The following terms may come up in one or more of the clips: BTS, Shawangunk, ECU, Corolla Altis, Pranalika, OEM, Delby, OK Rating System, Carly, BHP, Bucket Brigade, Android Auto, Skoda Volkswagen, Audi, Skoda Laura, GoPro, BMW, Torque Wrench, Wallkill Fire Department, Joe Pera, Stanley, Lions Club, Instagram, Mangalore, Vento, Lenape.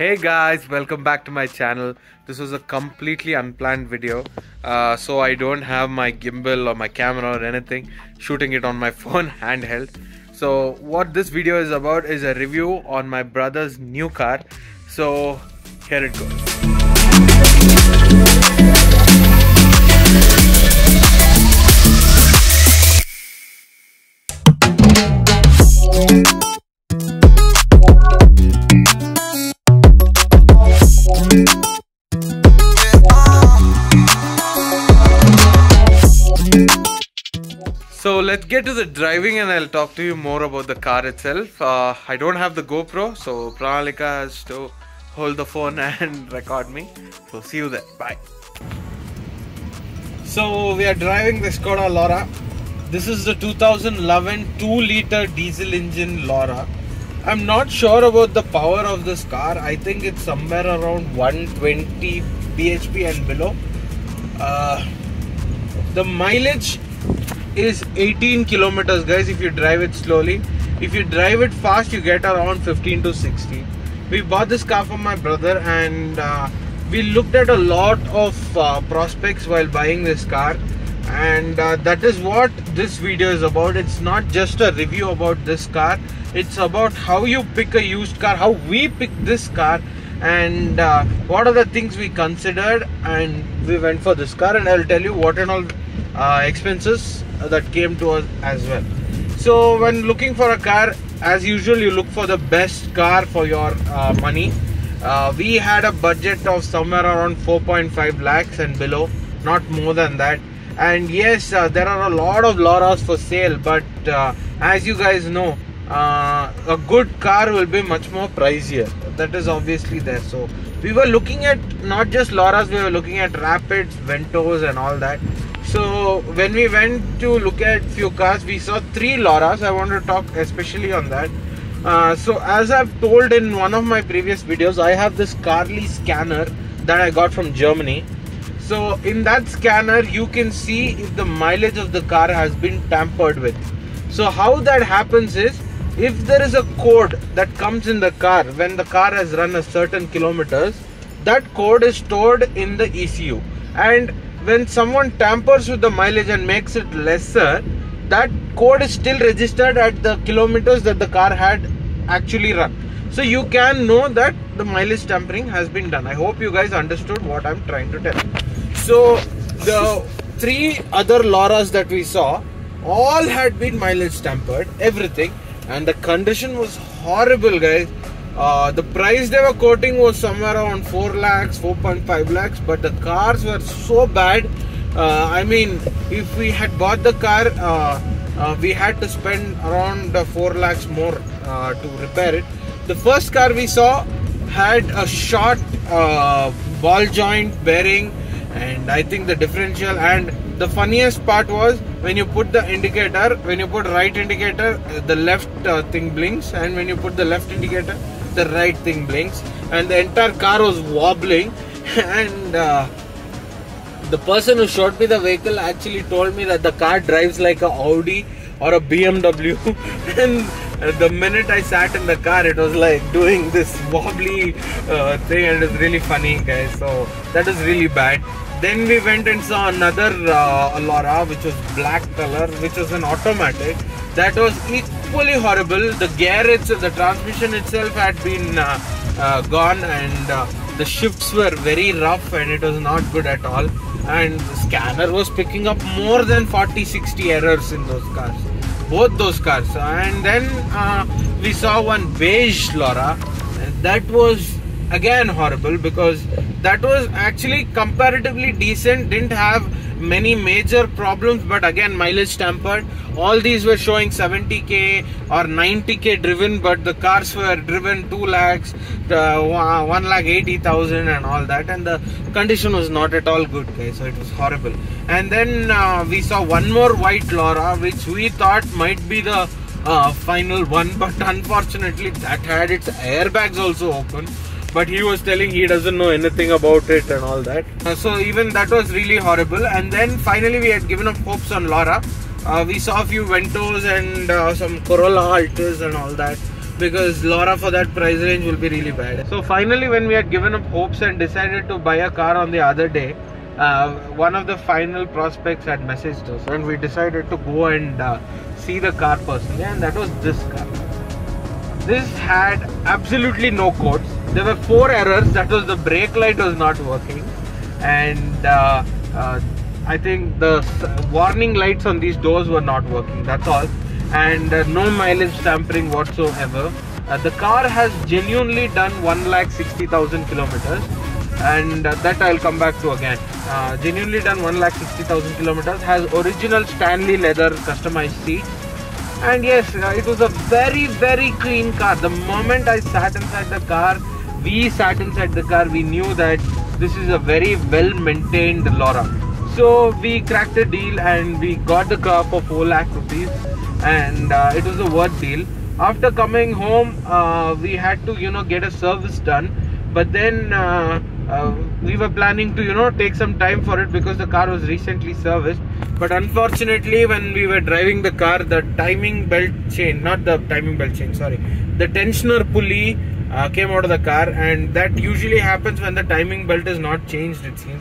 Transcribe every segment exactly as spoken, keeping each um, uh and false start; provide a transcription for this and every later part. Hey guys, welcome back to my channel. This was a completely unplanned video, uh, so I don't have my gimbal or my camera or anything, shooting it on my phone handheld. So what this video is about is a review on my brother's new car. So here it goes. So let's get to the driving and I'll talk to you more about the car itself. Uh, I don't have the GoPro, so Pranalika has to hold the phone and record me. So see you there. Bye. So we are driving the Skoda Laura. This is the two thousand eleven two liter diesel engine Laura. I'm not sure about the power of this car. I think it's somewhere around one twenty B H P and below. Uh, the mileage is eighteen kilometers, guys, if you drive it slowly. If you drive it fast, you get around fifteen to sixteen. We bought this car from my brother, and uh, we looked at a lot of uh, prospects while buying this car, and uh, that is what this video is about. It's not just a review about this car, it's about how you pick a used car, how we picked this car, and uh, what are the things we considered, and we went for this car. And I'll tell you what and all Uh, expenses that came to us as well. So when looking for a car, as usual, you look for the best car for your uh, money. Uh, we had a budget of somewhere around four point five lakhs and below, not more than that. And yes, uh, there are a lot of Lauras for sale, but uh, as you guys know, uh, a good car will be much more pricier. That is obviously there. So we were looking at not just Lauras, we were looking at Rapids, Ventos and all that. So when we went to look at few cars, we saw three Lauras. I want to talk especially on that. Uh, so as I've told in one of my previous videos, I have this Carly scanner that I got from Germany. So in that scanner, you can see if the mileage of the car has been tampered with. So how that happens is, if there is a code that comes in the car when the car has run a certain kilometers, that code is stored in the E C U. And when someone tampers with the mileage and makes it lesser, that code is still registered at the kilometers that the car had actually run. So you can know that the mileage tampering has been done. I hope you guys understood what I'm trying to tell. So the three other Lauras that we saw all had been mileage tampered, everything, and the condition was horrible, guys. Uh, the price they were quoting was somewhere around four lakhs, four point five lakhs, but the cars were so bad. Uh, I mean, if we had bought the car, uh, uh, we had to spend around uh, four lakhs more uh, to repair it. The first car we saw had a short uh, ball joint bearing, and I think the differential. And the funniest part was, when you put the indicator, when you put right indicator, the left uh, thing blinks, and when you put the left indicator, the right thing blinks, and the entire car was wobbling. And uh, the person who showed me the vehicle actually told me that the car drives like a Audi or a B M W. And the minute I sat in the car, it was like doing this wobbly uh, thing, and it was really funny, guys. So that is really bad. Then we went and saw another uh, Laura, which was black color, which was an automatic. That was equally horrible. The gear itself, the transmission itself had been uh, uh, gone, and uh, the shifts were very rough, and it was not good at all. And the scanner was picking up more than forty, sixty errors in those cars, both those cars. And then uh, we saw one beige Laura, and that was again horrible, because that was actually comparatively decent, didn't have many major problems, but again mileage tampered. All these were showing seventy K or ninety K driven, but the cars were driven two lakhs, the one lakh eighty thousand and all that, and the condition was not at all good, guys. So it was horrible. And then uh, we saw one more white Laura, which we thought might be the uh, final one, but unfortunately that had its airbags also open. But he was telling he doesn't know anything about it and all that. Uh, so even that was really horrible. And then finally we had given up hopes on Laura. Uh, we saw a few Ventos and uh, some Corolla Altis and all that. because Laura for that price range will be really bad. So finally, when we had given up hopes and decided to buy a car on the other day, uh, one of the final prospects had messaged us and we decided to go and uh, see the car personally, and that was this car. This had absolutely no codes. There were four errors. That was the brake light was not working, and uh, uh, I think the warning lights on these doors were not working, that's all. And uh, no mileage tampering whatsoever. Uh, the car has genuinely done one lakh sixty thousand kilometers, and uh, that I'll come back to again. Uh, genuinely done one lakh sixty thousand kilometers, has original Stanley leather customized seats, and yes, uh, it was a very very clean car. The moment I sat inside the car, we sat inside the car, we knew that this is a very well maintained Laura. So we cracked the deal and we got the car for four lakh rupees. And uh, it was a worth deal. After coming home, uh, we had to, you know, get a service done, but then uh, uh, we were planning to, you know, take some time for it because the car was recently serviced. But unfortunately, when we were driving the car, the timing belt chain, not the timing belt chain, sorry, the tensioner pulley uh, came out of the car, and that usually happens when the timing belt is not changed, it seems.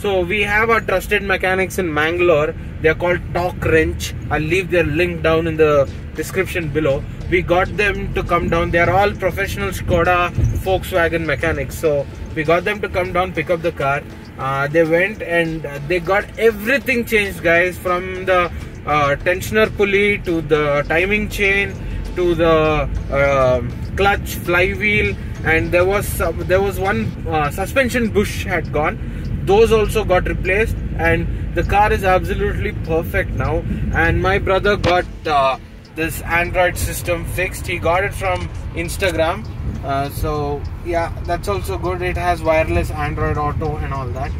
So we have our trusted mechanics in Mangalore. They are called Torque Wrench. I'll leave their link down in the description below. We got them to come down. They are all professional Skoda Volkswagen mechanics. So we got them to come down, pick up the car. Uh, they went and they got everything changed, guys, from the uh, tensioner pulley to the timing chain to the uh, clutch, flywheel, and there was uh, there was one uh, suspension bush had gone. Those also got replaced, and the car is absolutely perfect now. And my brother got uh, this Android system fixed. He got it from Instagram. Uh, so yeah, that's also good. It has wireless Android Auto and all that.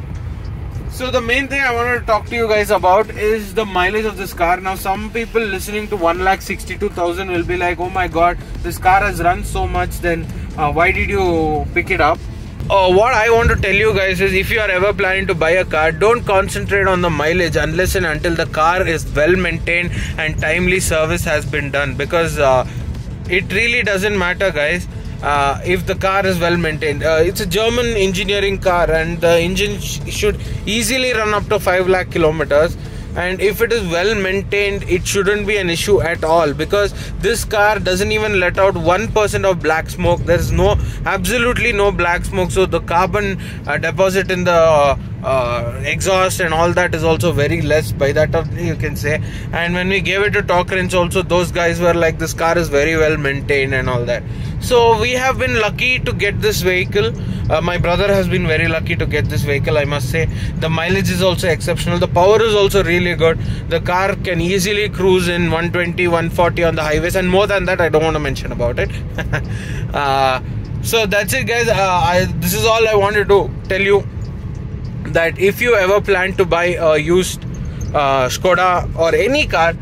So the main thing I wanted to talk to you guys about is the mileage of this car. Now some people listening to one lakh sixty-two thousand will be like, oh my god, this car has run so much, then uh, why did you pick it up? Uh, what I want to tell you guys is, if you are ever planning to buy a car, don't concentrate on the mileage unless and until the car is well maintained and timely service has been done, because uh, it really doesn't matter, guys, uh, if the car is well maintained. Uh, it's a German engineering car, and the engine sh should easily run up to five lakh kilometers. And if it is well maintained, it shouldn't be an issue at all, because this car doesn't even let out one percent of black smoke. There's no, absolutely no black smoke. So the carbon uh, deposit in the uh, uh, exhaust and all that is also very less, by that you can say. And when we gave it to Torque Wrench also, those guys were like, this car is very well maintained and all that. So we have been lucky to get this vehicle. Uh, my brother has been very lucky to get this vehicle, I must say. The mileage is also exceptional. The power is also really good. The car can easily cruise in one twenty, one forty on the highways, and more than that I don't want to mention about it. uh, so that's it, guys. uh, I, this is all I wanted to tell you, that if you ever plan to buy a used uh, Skoda or any car,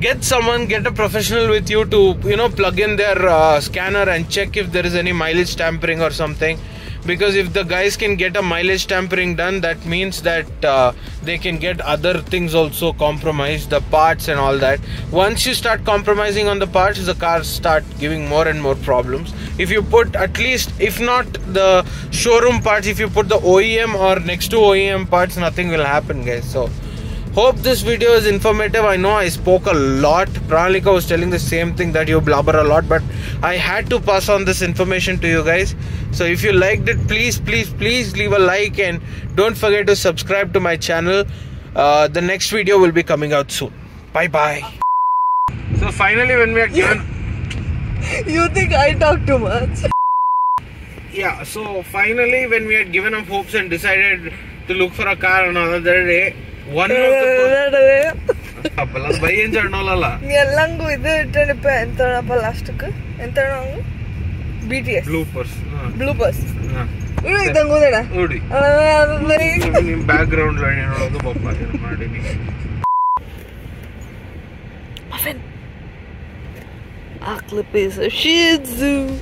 get someone, get a professional with you to, you know, plug in their uh, scanner and check if there is any mileage tampering or something. Because if the guys can get a mileage tampering done, that means that uh, they can get other things also compromised, the parts and all that. Once you start compromising on the parts, the cars start giving more and more problems. If you put at least, if not the showroom parts, if you put the O E M or next to O E M parts, nothing will happen, guys. So hope this video is informative. I know I spoke a lot. Pranalika was telling the same thing, that you blabber a lot, but I had to pass on this information to you guys. So if you liked it, please, please, please leave a like, and don't forget to subscribe to my channel. Uh, the next video will be coming out soon. Bye bye. So finally, when we are done, you think I talk too much? Yeah. So finally, when we had given up hopes and decided to look for a car on another day. One of the B T S bloopers. Bloopers. Background Muffin. A clip is a shih tzu.